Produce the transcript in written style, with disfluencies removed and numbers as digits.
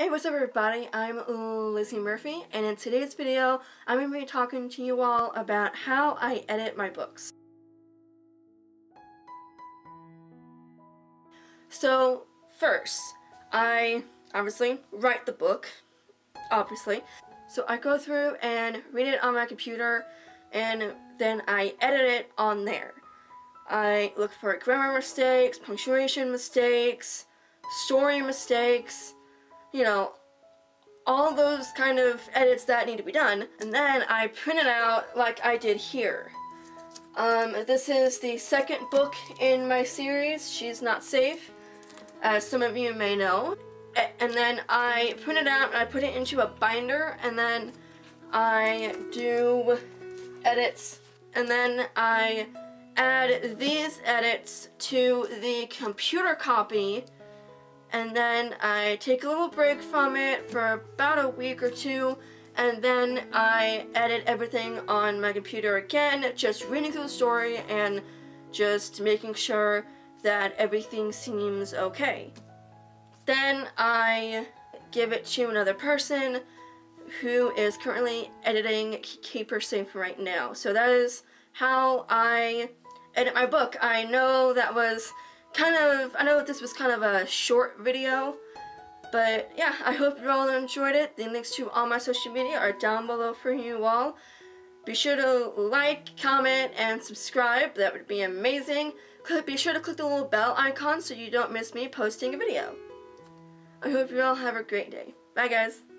Hey, what's up everybody, I'm Lizzy Murphy, and in today's video I'm going to be talking to you all about how I edit my books. So first, I obviously write the book, obviously. So I go through and read it on my computer, and then I edit it on there. I look for grammar mistakes, punctuation mistakes, story mistakes, you know, all those kind of edits that need to be done. And then I print it out like I did here. This is the second book in my series, She's Not Safe, as some of you may know. And then I print it out and I put it into a binder, and then I do edits, and then I add these edits to the computer copy, and then I take a little break from it for about a week or two, and then I edit everything on my computer again, just reading through the story and just making sure that everything seems okay. Then I give it to another person who is currently editing Keep Her Safe right now. So that is how I edit my book. I know this was kind of a short video, but yeah, I hope you all enjoyed it. The links to all my social media are down below for you all. Be sure to like, comment, and subscribe. That would be amazing. Be sure to click the little bell icon so you don't miss me posting a video. I hope you all have a great day. Bye guys.